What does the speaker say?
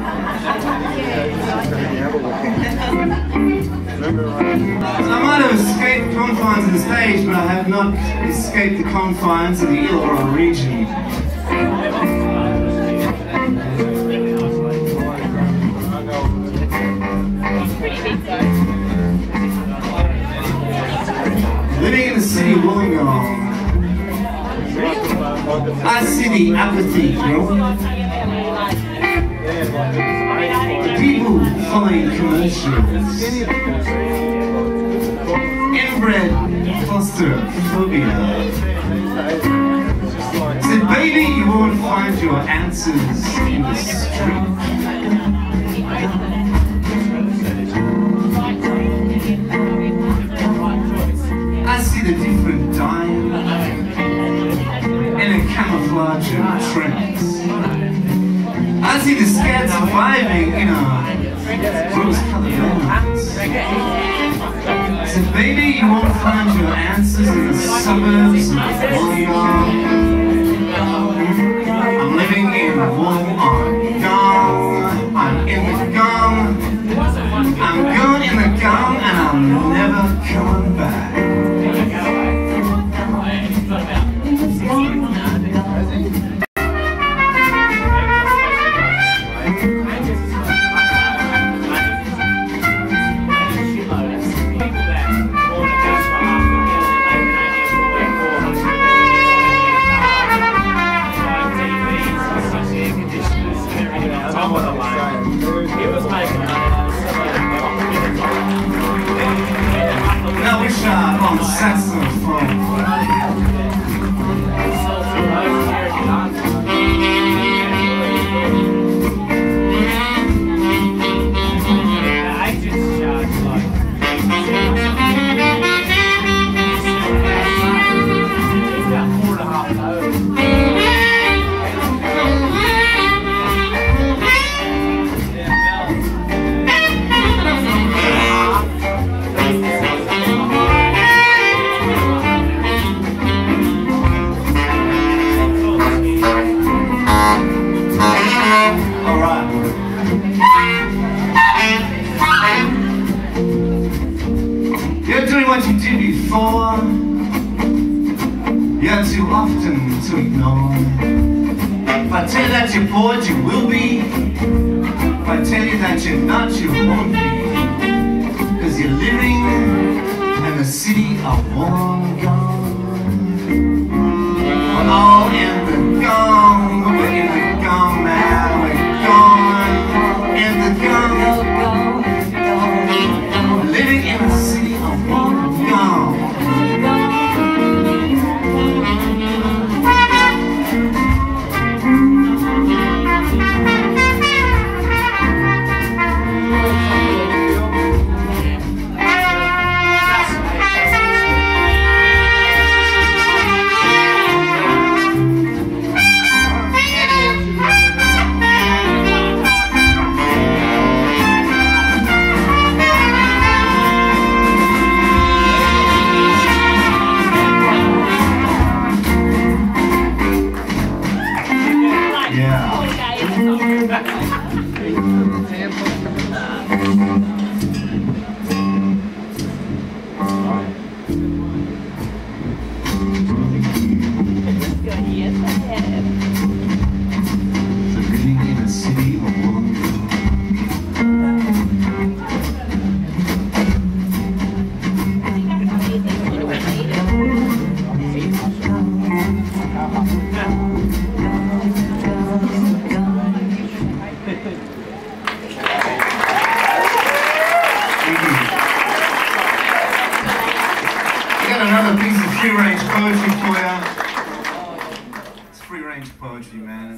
So I might have escaped confines of the stage, but I have not escaped the confines of the Illawarra region. Living in the city of Wollongong, I see the apathy, you know? People find commercials, inbred claustrophobia. So baby, you won't find your answers in the street. I see the different camouflage and trends. I see the scared surviving in our rose-colored elements. So baby, you won't find your answers in the suburbs of Wollongong. I'm living in Wollongong. I'm in the gong. I'm going in the gong, and I'm never coming back. Now we shot on saxophone. What you did before, you're too often to ignore. If I tell you that you're bored, you will be. If I tell you that you're not, you won't be. Because you're living in the city of Wollongong. We're all in the gong. We're in the gong now. We're gone in the gong. We're living in the city. Another piece of free-range poetry for you. It's free-range poetry, man.